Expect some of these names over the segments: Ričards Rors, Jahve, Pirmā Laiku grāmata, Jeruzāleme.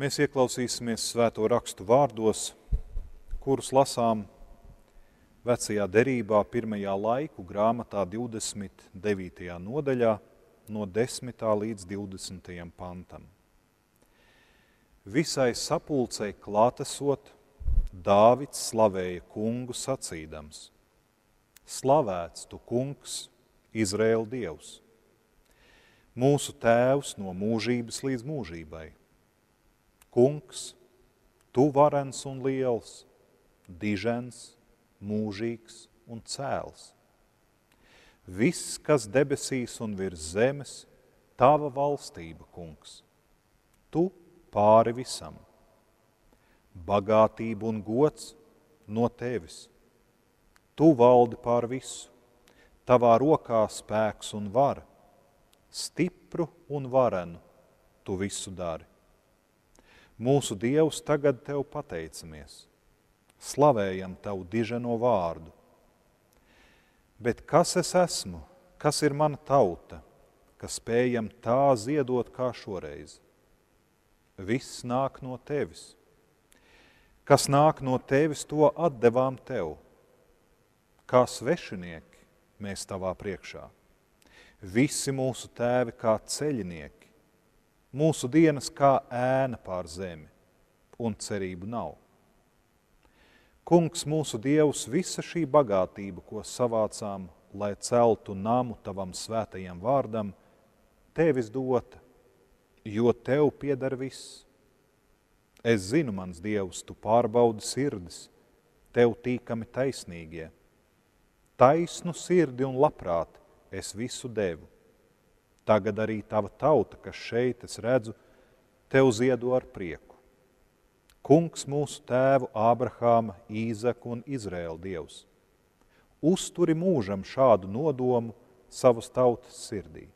Mēs ieklausīsimies svēto rakstu vārdos, kurus lasām Vecajā derībā Pirmajā laiku grāmatā 29. nodaļā no 10. līdz 20. pantam. Visai sapulcei klātesot, Dāvids slavēja kungu sacīdams: Slavēts tu, kungs, Izraēla Dievs, mūsu tēvs no mūžības līdz mūžībai. Kungs, tu varens un liels, dižens, mūžīgs un cēls. Viss, kas debesīs un virs zemes, tava valstība, kungs, tu pāri visam. Bagātība un gods no tevis. Tu valdi pār visu, tavā rokā spēks un vara, stipru un varenu tu visu dari. Mūsu Dievs, tagad tev pateicamies, slavējam tavu diženo vārdu. Bet kas es esmu, kas ir mana tauta, ka spējam tā ziedot kā šoreiz? Viss nāk no tevis. Kas nāk no tevis, to atdevām tev. Kā svešinieki mēs tavā priekšā. Visi mūsu tēvi kā ceļinieki. Mūsu dienas kā ēna pār zemi, un cerību nav. Kungs, mūsu Dievs, visa šī bagātība, ko savācām, lai celtu namu tavam svētajam vārdam, tevis dota, jo tev pieder viss. Es zinu, mans Dievs, tu pārbaudi sirdis, tev tīkami taisnīgie. Taisnu sirdi un labprāt es visu devu. Tagad arī tava tauta, kas šeit es redzu, tev ziedo ar prieku. Kungs, mūsu tēvu Ābrahāma, Īzaku un Izraēla Dievs, uzturi mūžam šādu nodomu savas tautas sirdī.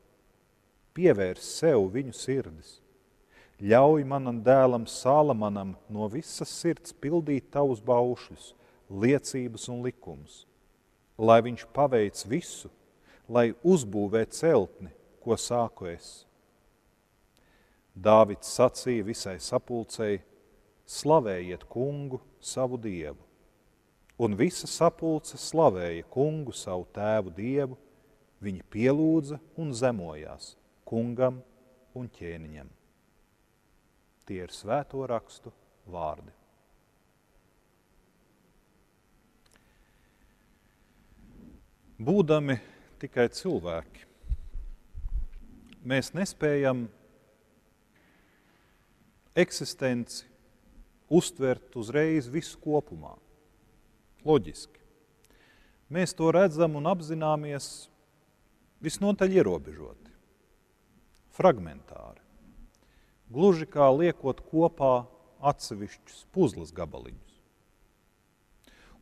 Pievērs sev viņu sirdis. Ļauj manam dēlam Salamanam no visas sirds pildīt tavus baušļus, liecības un likumus, lai viņš paveic visu, lai uzbūvē celtni, ko sāku es. Dāvids sacīja visai sapulcei: slavējiet kungu, savu dievu. Un visa sapulce slavēja kungu, savu tēvu dievu, viņi pielūdza un zemojās kungam un ķēniņam. Tie ir svēto rakstu vārdi. Būdami tikai cilvēki, mēs nespējam eksistenci uztvert uzreiz visu kopumā. Loģiski. Mēs to redzam un apzināmies visnotaļ ierobežoti, fragmentāri, gluži kā liekot kopā atsevišķus puzles gabaliņus.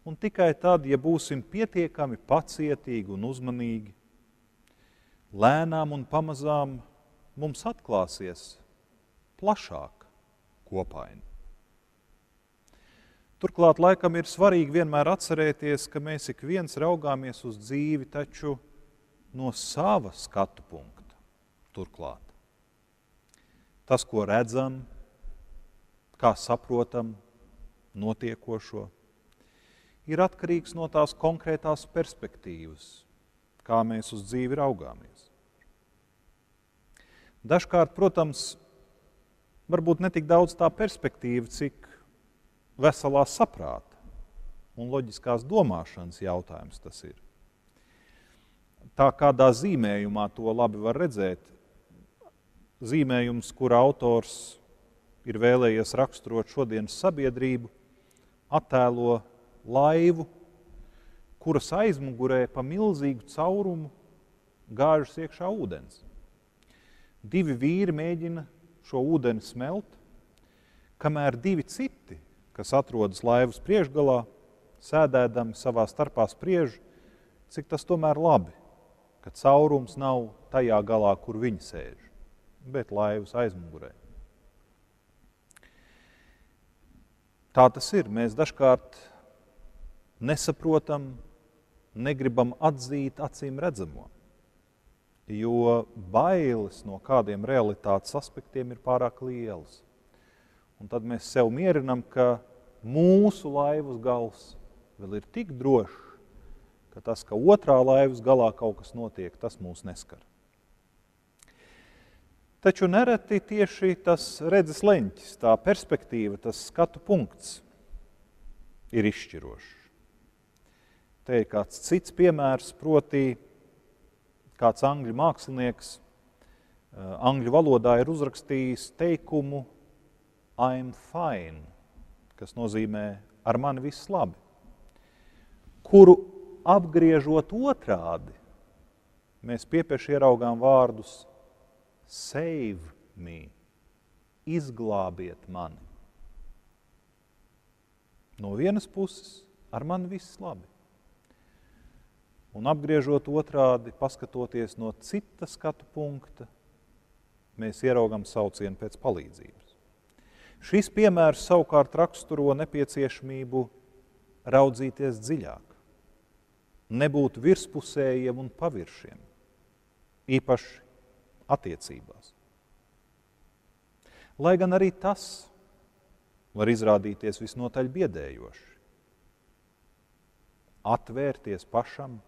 Un tikai tad, ja būsim pietiekami pacietīgi un uzmanīgi, lēnām un pamazām mums atklāsies plašāk kopaini. Turklāt laikam ir svarīgi vienmēr atcerēties, ka mēs ik viens raugāmies uz dzīvi taču no sava skatu punkta. Turklāt tas, ko redzam, kā saprotam notiekošo, ir atkarīgs no tās konkrētās perspektīvas, kā mēs uz dzīvi raugāmies. Dažkārt, protams, varbūt netik daudz tā perspektīva, cik veselā saprāta un loģiskās domāšanas jautājums tas ir. Tā kādā zīmējumā to labi var redzēt. Zīmējums, kura autors ir vēlējies raksturot šodienas sabiedrību, attēlo laivu, kuras aizmugurē pa milzīgu caurumu gāžas iekšā ūdens. Divi vīri mēģina šo ūdeni smelt, kamēr divi citi, kas atrodas laivas priekšgalā, sēdēdami savā starpā spriež, cik tas tomēr labi, ka caurums nav tajā galā, kur viņi sēž, bet laivas aizmugurē. Tā tas ir. Mēs dažkārt nesaprotam, negribam atzīt acīm redzamo, jo bailes no kādiem realitātes aspektiem ir pārāk lielas. Un tad mēs sev mierinam, ka mūsu laivas gals vēl ir tik drošs, ka tas, ka otrā laivas galā kaut kas notiek, tas mūs neskar. Taču nereti tieši tas redzes leņķis, tā perspektīva, tas skatu punkts ir izšķirošs. Te ir kāds cits piemērs, proti kāds angļu mākslinieks angļu valodā ir uzrakstījis teikumu I'm fine, kas nozīmē ar mani viss labi, kuru apgriežot otrādi, mēs piepieši ieraugām vārdus save me, izglābiet mani. No vienas puses ar mani viss labi. Un apgriežot otrādi, paskatoties no cita skatu punkta, mēs ieraugam saucienu pēc palīdzības. Šis piemērs savukārt raksturo nepieciešamību raudzīties dziļāk, nebūt virspusējiem un paviršiem, īpaši attiecībās. Lai gan arī tas var izrādīties visnotaļ biedējoši. Atvērties pašam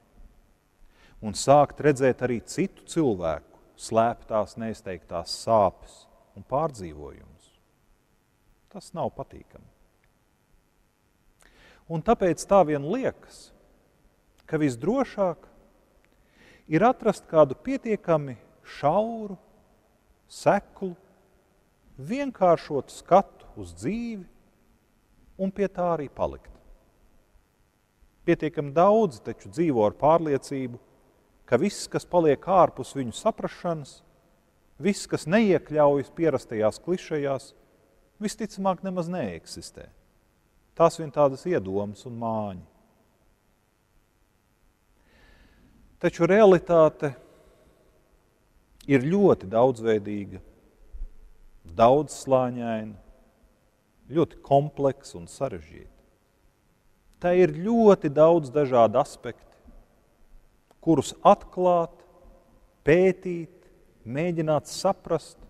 un sākt redzēt arī citu cilvēku slēptās, neizteiktās sāpes un pārdzīvojumus. Tas nav patīkami. Un tāpēc tā vien liekas, ka visdrošāk ir atrast kādu pietiekami šauru, seklu, vienkāršotu skatu uz dzīvi un pie tā arī palikt. Pietiekami daudzi taču dzīvo ar pārliecību, ka viss, kas paliek ārpus viņu saprašanas, viss, kas neiekļaujas pierastajās klišejās, visticamāk nemaz neeksistē. Tās vien tādas iedomas un māņi. Taču realitāte ir ļoti daudzveidīga, daudzslāņaina, ļoti kompleksa un sarežģīta. Tā ir ļoti daudz dažādu aspektu, kurus atklāt, pētīt, mēģināt saprast.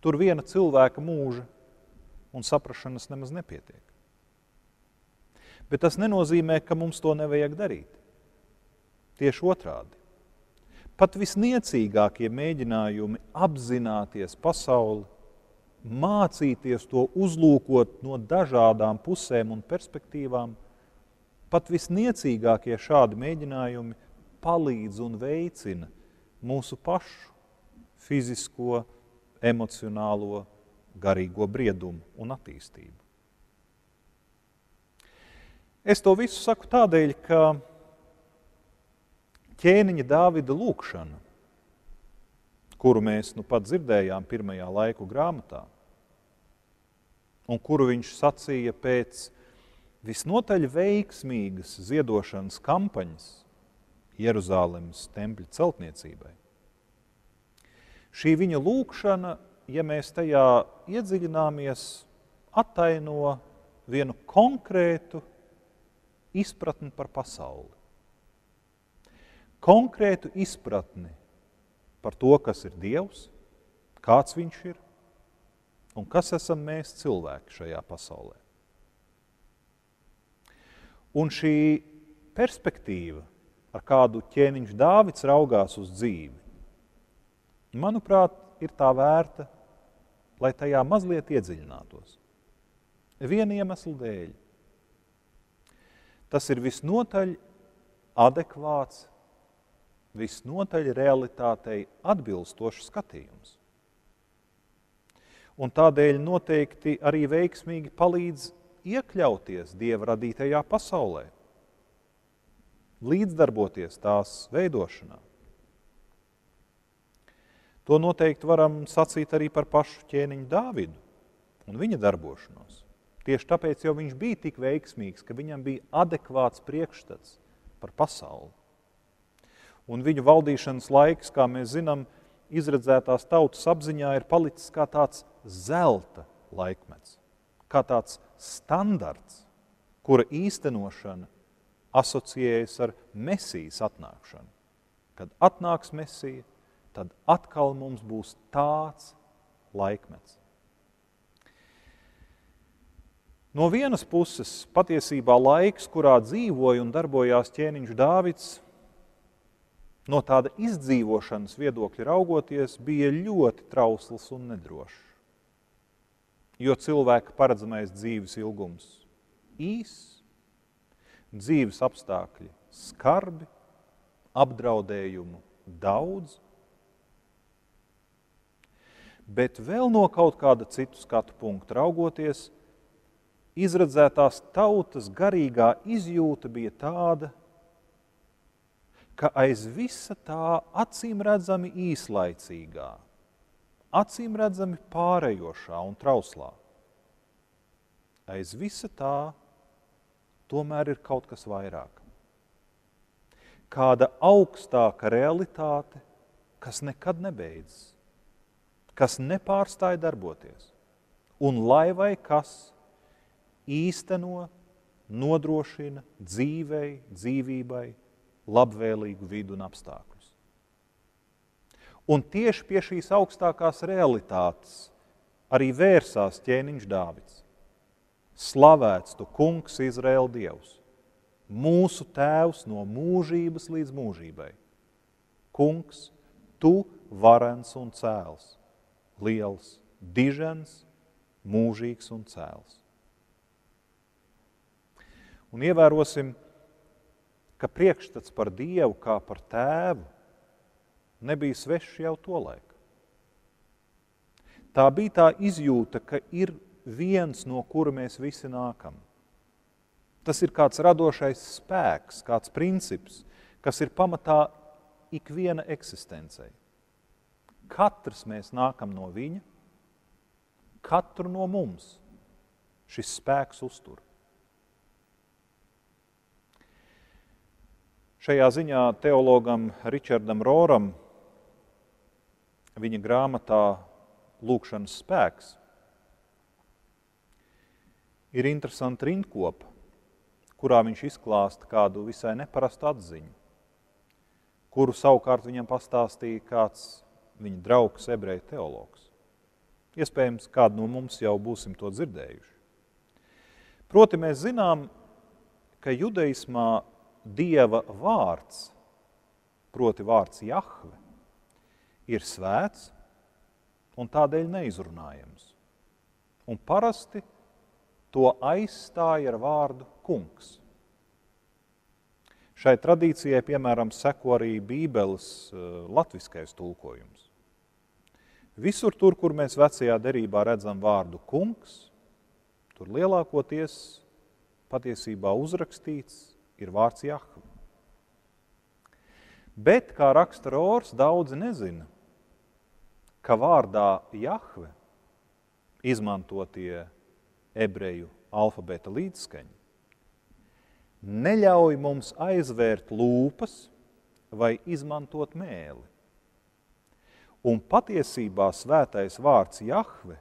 Tur viena cilvēka mūža un saprašanas nemaz nepietiek. Bet tas nenozīmē, ka mums to nevajag darīt. Tieši otrādi. Pat visniecīgākie mēģinājumi apzināties pasauli, mācīties to uzlūkot no dažādām pusēm un perspektīvām, pat visniecīgākie šādi mēģinājumi palīdz un veicina mūsu pašu fizisko, emocionālo, garīgo briedumu un attīstību. Es to visu saku tādēļ, ka ķēniņa Dāvida lūkšana, kuru mēs nu pat dzirdējām pirmajā laiku grāmatā, un kuru viņš sacīja pēc visnotaļ veiksmīgas ziedošanas kampaņas Jeruzālemes tempļa celtniecībai. Šī viņa lūkšana, ja mēs tajā iedziļināmies, attaino vienu konkrētu izpratni par pasauli. Konkrētu izpratni par to, kas ir Dievs, kāds viņš ir un kas esam mēs cilvēki šajā pasaulē. Un šī perspektīva, ar kādu ķēniņš Dāvids raugās uz dzīvi, manuprāt, ir tā vērta, lai tajā mazliet iedziļinātos. Viena iemesla dēļ. Tas ir visnotaļ adekvāts, visnotaļ realitātei atbilstošs skatījums. Un tādēļ noteikti arī veiksmīgi palīdz iekļauties Dieva radītajā pasaulē, līdzdarboties tās veidošanā. To noteikti varam sacīt arī par pašu ķēniņu Dāvidu un viņa darbošanos. Tieši tāpēc jau viņš bija tik veiksmīgs, ka viņam bija adekvāts priekšstats par pasauli. Un viņu valdīšanas laiks, kā mēs zinām, izredzētās tautas apziņā ir palicis kā tāds zelta laikmets, kā tāds standarts, kura īstenošana asociējas ar Mesijas atnākšanu. Kad atnāks Mesija, tad atkal mums būs tāds laikmets. No vienas puses, patiesībā laiks, kurā dzīvoja un darbojās ķēniņš Dāvids, no tāda izdzīvošanas viedokļa raugoties, bija ļoti trausls un nedrošs. Jo cilvēka paredzamais dzīves ilgums īs, dzīves apstākļi skarbi, apdraudējumu daudz, bet vēl no kaut kāda citu skatu punktu raugoties, izredzētās tautas garīgā izjūta bija tāda, ka aiz visa tā acīmredzami īslaicīgā, acīmredzami pārējošā un trauslā, aiz visa tā tomēr ir kaut kas vairāk. Kāda augstāka realitāte, kas nekad nebeidzas, kas nepārstāja darboties, un lai vai kas īsteno, nodrošina dzīvei, dzīvībai, labvēlīgu vidu un apstākļus. Un tieši pie šīs augstākās realitātes arī vērsās ķēniņš Dāvids. Slavēts tu, kungs, Izraēla Dievs, mūsu tēvs no mūžības līdz mūžībai. Kungs, tu varens un cēls, liels, dižens, mūžīgs un cēls. Un ievērosim, ka priekšstats par Dievu kā par tēvu nebija svešs jau to laiku. Tā bija tā izjūta, ka ir viens, no kura mēs visi nākam. Tas ir kāds radošais spēks, kāds princips, kas ir pamatā ikviena eksistencei. Katrs mēs nākam no viņa, katru no mums šis spēks uztur. Šajā ziņā teologam Ričardam Roram viņa grāmatā Lūkšanas spēks ir interesanta rindkopa, kurā viņš izklāsta kādu visai neparastu atziņu, kuru savukārt viņam pastāstīja kāds viņa draugs ebreju teologs. Iespējams, kādu no mums jau būsim to dzirdējuši. Proti mēs zinām, ka judaismā Dieva vārds, proti vārds Jahve, ir svēts un tādēļ neizrunājams. Un parasti to aizstāja ar vārdu kungs. Šai tradīcijai, piemēram, seko arī Bībeles latviskais tulkojums. Visur tur, kur mēs vecajā derībā redzam vārdu kungs, tur lielākoties patiesībā uzrakstīts ir vārds Jahve. Bet, kā raksta Rors, daudzi nezina, ka vārdā Jahve izmantotie ebreju alfabēta līdzskaņi neļauj mums aizvērt lūpas vai izmantot mēli. Un patiesībā svētais vārds Jahve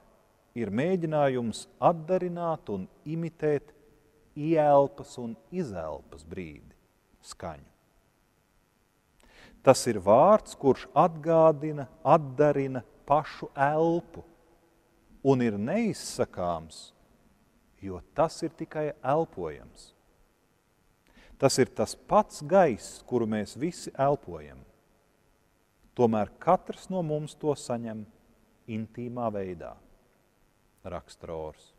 ir mēģinājums atdarināt un imitēt ieelpas un izelpas brīdi skaņu. Tas ir vārds, kurš atgādina, atdarina pašu elpu un ir neizsakāms, jo tas ir tikai elpojams. Tas ir tas pats gaiss, kuru mēs visi elpojam. Tomēr katrs no mums to saņem intīmā veidā, raksta Rors.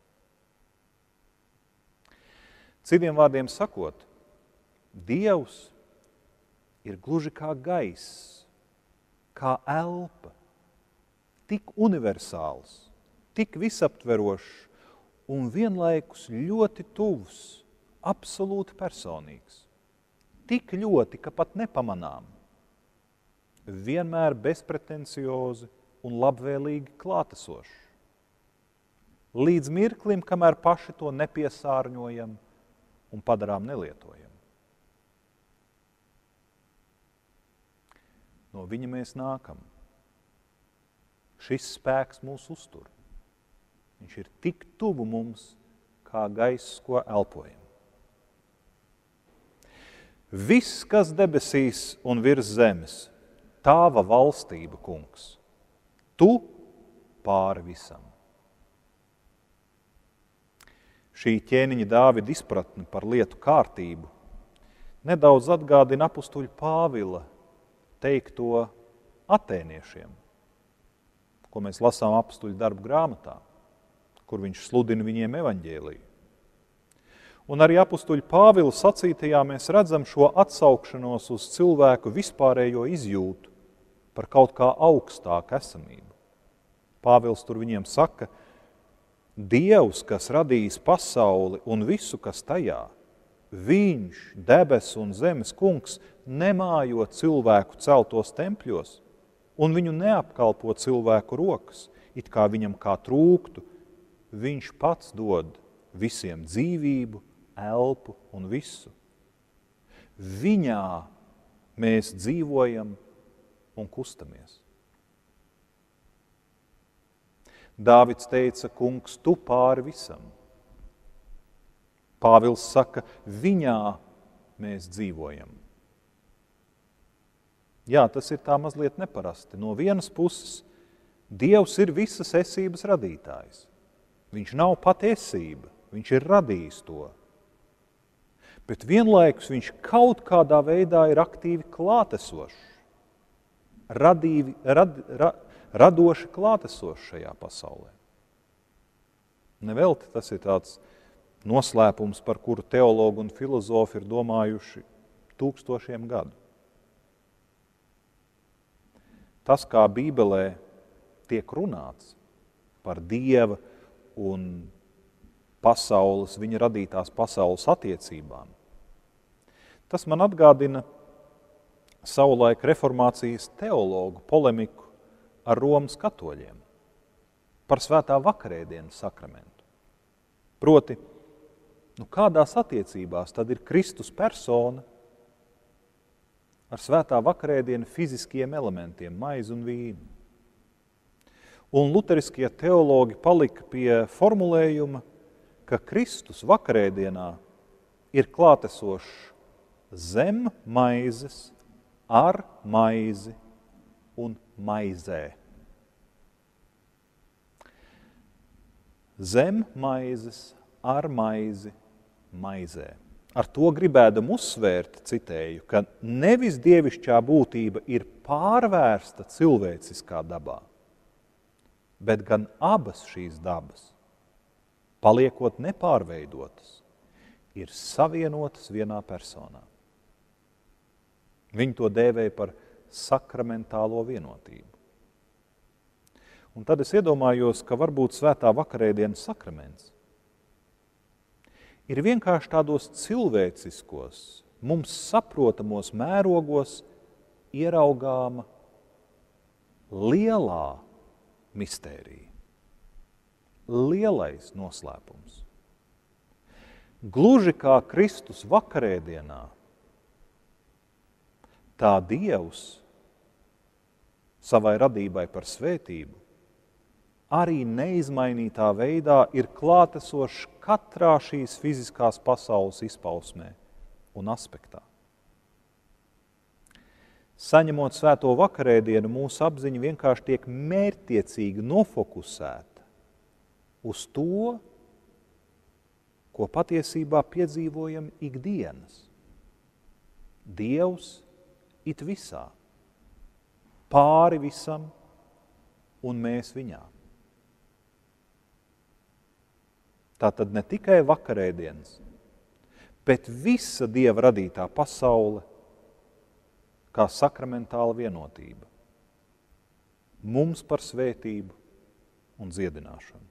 Citiem vārdiem sakot, Dievs ir gluži kā gaiss, kā elpa, tik universāls, tik visaptverošs un vienlaikus ļoti tuvs, absolūti personīgs. Tik ļoti, ka pat nepamanām, vienmēr bezpretenciozi un labvēlīgi klātesošs. Līdz mirklim, kamēr paši to nepiesārņojam un padarām nelietojam. No viņa mēs nākam. Šis spēks mūs uztur. Viņš ir tik tuvu mums, kā gaiss, ko elpojam. Viss, kas debesīs un virs zemes, tava valstība, kungs, tu pāri visam. Šī ķēniņa Dāvida izpratne par lietu kārtību nedaudz atgādina apustuļa Pāvila teikto atēniešiem, ko mēs lasām apustuļu darbu grāmatā, kur viņš sludina viņiem evaņģēliju. Un arī apustuļu Pāvila sacītajā mēs redzam šo atsaukšanos uz cilvēku vispārējo izjūtu par kaut kā augstāku esamību. Pāvils tur viņiem saka, Dievs, kas radījis pasauli un visu, kas tajā, viņš, debes un zemes kungs, nemājo cilvēku celtos tempļos un viņu neapkalpo cilvēku rokas, it kā viņam kā trūktu, viņš pats dod visiem dzīvību, elpu un visu. Viņā mēs dzīvojam un kustamies. Dāvids teica, kungs, tu pāri visam. Pāvils saka, viņā mēs dzīvojam. Jā, tas ir tā mazliet neparasti. No vienas puses, Dievs ir visas esības radītājs. Viņš nav patiesība, viņš ir radījis to. Bet vienlaikus viņš kaut kādā veidā ir aktīvi klātesošs. Radoši klātesoši šajā pasaulē. Nevelti tas ir tāds noslēpums, par kuru teologi un filozofi ir domājuši tūkstošiem gadu. Tas, kā Bībelē tiek runāts par Dieva un pasaules, viņa radītās pasaules attiecībām, tas man atgādina savulaik reformācijas teologu polemiku ar Romas katoļiem par svētā vakarēdienas sakramentu. Proti, kādās attiecībās tad ir Kristus persona ar svētā vakarēdienu fiziskiem elementiem, maizi un vīnu? Un luteriskie teologi palika pie formulējuma, ka Kristus vakarēdienā ir klātesošs zem maizes, ar maizi un maizē. Zem maizes, ar maizi, maizē. Ar to gribēdam uzsvērt, citēju, ka nevis dievišķā būtība ir pārvērsta cilvēciskā dabā, bet gan abas šīs dabas, paliekot nepārveidotas, ir savienotas vienā personā. Viņi to dēvēja par sakramentālo vienotību. Un tad es iedomājos, ka varbūt svētā vakarēdienas sakraments ir vienkārši tādos cilvēciskos, mums saprotamos mērogos ieraugāma lielā mistērija, lielais noslēpums. Gluži kā Kristus vakarēdienā, tā Dievs savai radībai par svētību arī neizmainītā veidā ir klātesošs katrā šīs fiziskās pasaules izpausmē un aspektā. Saņemot svēto vakarēdienu, mūsu apziņa vienkārši tiek mērķtiecīgi nofokusēta uz to, ko patiesībā piedzīvojam ikdienas. Dievs it visā, pāri visam un mēs viņā. Tātad ne tikai vakarēdienas, bet visa Dieva radītā pasaule kā sakramentāla vienotība. Mums par svētību un dziedināšanu.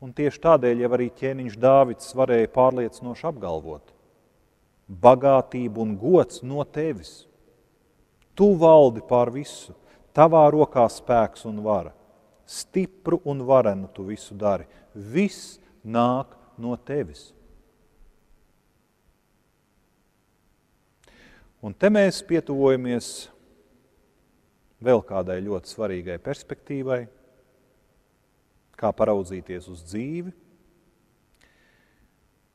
Un tieši tādēļ jau arī ķēniņš Dāvids varēja pārliecinoši apgalvot, bagātība un gods no tevis. Tu valdi pār visu, tavā rokā spēks un vara. Stipru un varenu tu visu dari. Viss nāk no tevis. Un te mēs pietuvojamies vēl kādai ļoti svarīgai perspektīvai, kā paraudzīties uz dzīvi.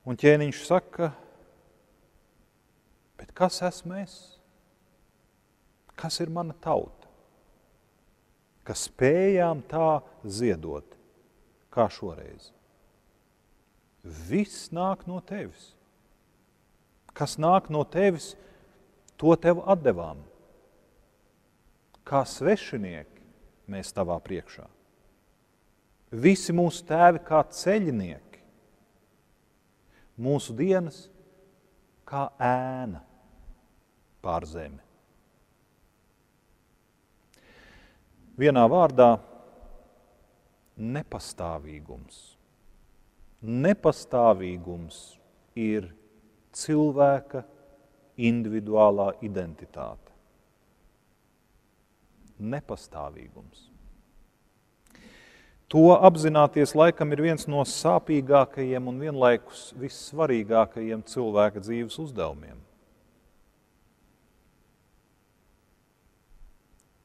Un ķēniņš saka, bet kas esmu es? Kas ir mana tauta? Kas spējām tā ziedot, kā šoreiz? Viss nāk no tevis. Kas nāk no tevis, to tev atdevām. Kā svešinieki mēs tavā priekšā. Visi mūsu tēvi kā ceļnieki. Mūsu dienas kā ēna pār zemi. Vienā vārdā nepastāvīgums. Nepastāvīgums ir cilvēka individuālā identitāte. Nepastāvīgums. To apzināties laikam ir viens no sāpīgākajiem un vienlaikus vissvarīgākajiem cilvēka dzīves uzdevumiem.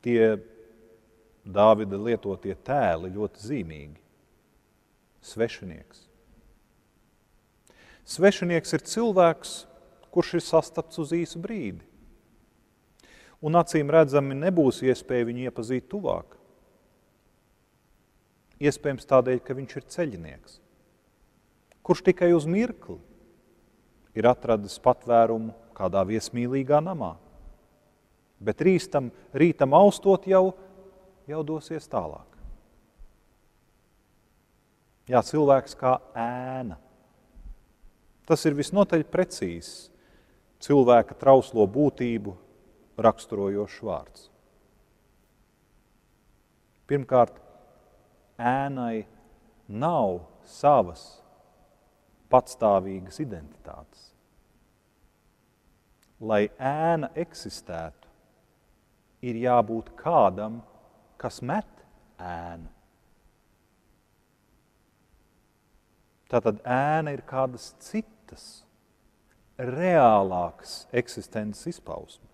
Tie Dāvida lietotie tēli ļoti zīmīgi. Svešinieks. Svešinieks ir cilvēks, kurš ir sastaps uz īsu brīdi. Un acīm redzami nebūs iespēja viņu iepazīt tuvāk. Iespējams tādēļ, ka viņš ir ceļinieks, kurš tikai uz mirkli ir atradis patvērumu kādā viesmīlīgā namā. Bet rītam austot jau dosies tālāk. Jā, cilvēks kā ēna. Tas ir visnotaļ precīzs cilvēka trauslo būtību raksturojošs vārds. Pirmkārt, ēnai nav savas patstāvīgas identitātes. Lai ēna eksistētu, ir jābūt kādam, kas met ēnu. Tātad ēna ir kādas citas, reālākas eksistences izpausme.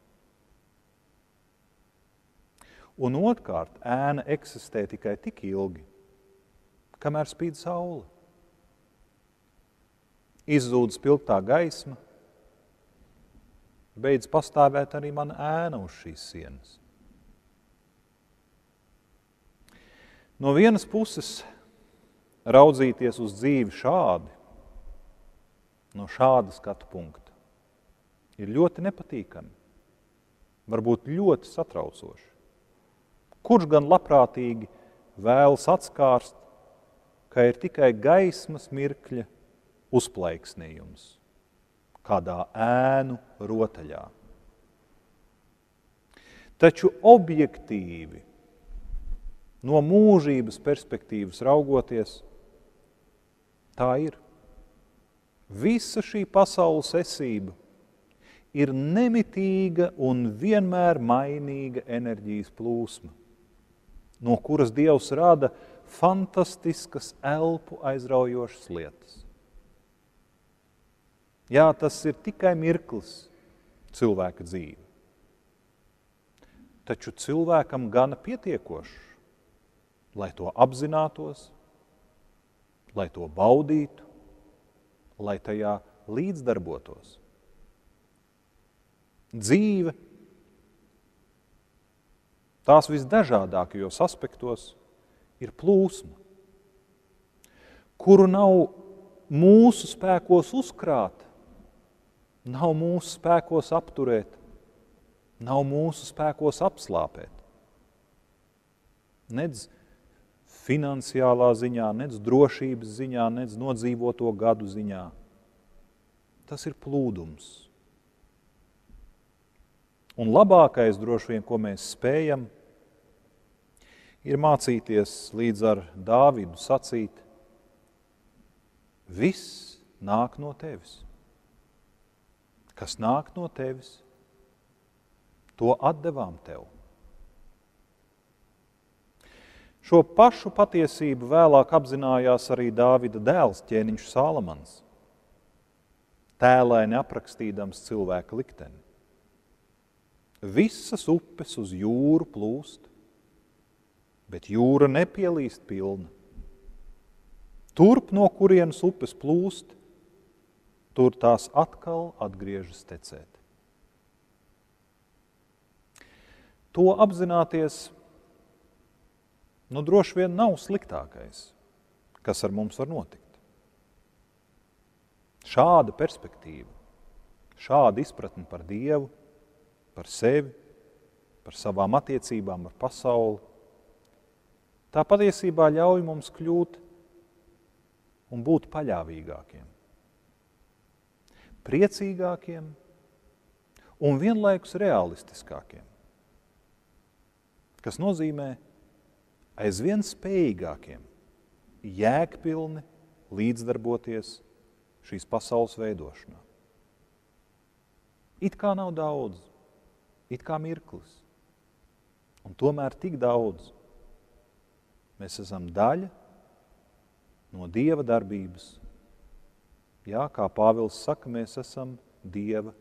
Un otrkārt, ēna eksistē tikai tik ilgi, kamēr spīd saule. Izzūd spilgtā gaisma, beidz pastāvēt arī mana ēna uz šīs sienas. No vienas puses, raudzīties uz dzīvi šādi, no šāda skatu punkta, ir ļoti nepatīkami, varbūt ļoti satraucoši. Kurš gan labprātīgi vēlas atskārst, ka ir tikai gaismas mirkļa uzplaiksnījums kādā ēnu rotaļā. Taču objektīvi, no mūžības perspektīvas raugoties, tā ir. Visa šī pasaules esība ir nemitīga un vienmēr mainīga enerģijas plūsma, no kuras Dievs rada fantastiskas elpu aizraujošas lietas. Jā, tas ir tikai mirklis cilvēka dzīve. Taču cilvēkam gana pietiekošs, lai to apzinātos, lai to baudītu, lai tajā līdzdarbotos. Dzīve tās visdažādākajos aspektos ir plūsma, kuru nav mūsu spēkos uzkrāt, nav mūsu spēkos apturēt, nav mūsu spēkos apslāpēt. Nedz finansiālā ziņā, nec drošības ziņā, nec nodzīvoto gadu ziņā. Tas ir plūdums. Un labākais, droši vien, ko mēs spējam, ir mācīties līdz ar Dāvidu sacīt, viss nāk no tevis. Kas nāk no tevis, to atdevām tev. Šo pašu patiesību vēlāk apzinājās arī Dāvida dēls, ķēniņš Salamans, tēlaini aprakstīdams cilvēka likteni. Visas upes uz jūru plūst, bet jūra nepielīst pilna. Turp, no kurienes upes plūst, tur tās atkal atgriežas tecēt. To apzināties droši vien nav sliktākais, kas ar mums var notikt. Šāda perspektīva, šāda izpratne par Dievu, par sevi, par savām attiecībām ar pasauli, tā patiesībā ļauj mums kļūt un būt paļāvīgākiem, priecīgākiem un vienlaikus realistiskākiem, kas nozīmē aizvien spējīgākiem, jēgpilni līdzdarboties šīs pasaules veidošanā. It kā nav daudz, it kā mirklis, un tomēr tik daudz. Mēs esam daļa no Dieva darbības. Jā, kā Pāvils saka, mēs esam Dieva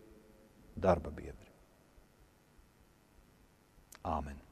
darba biedri. Āmen.